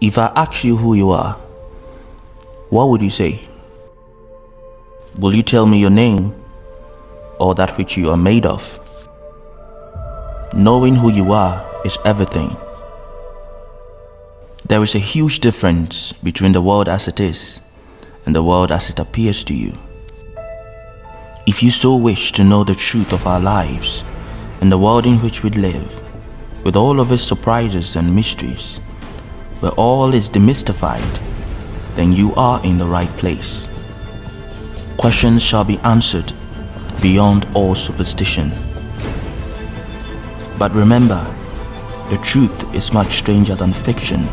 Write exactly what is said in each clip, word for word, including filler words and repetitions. If I ask you who you are, what would you say? Will you tell me your name or that which you are made of? Knowing who you are is everything. There is a huge difference between the world as it is and the world as it appears to you. If you so wish to know the truth of our lives and the world in which we live, with all of its surprises and mysteries, where all is demystified, then you are in the right place. Questions shall be answered beyond all superstition. But remember, the truth is much stranger than fiction.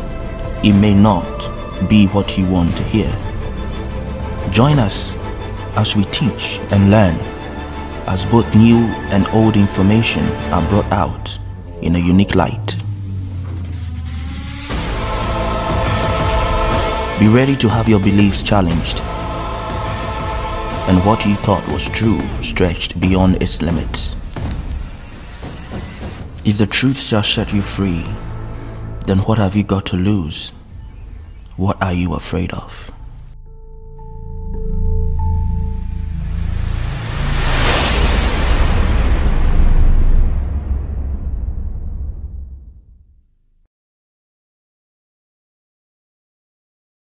It may not be what you want to hear. Join us as we teach and learn, as both new and old information are brought out in a unique light. Be ready to have your beliefs challenged and what you thought was true stretched beyond its limits. If the truth shall set you free, then what have you got to lose? What are you afraid of?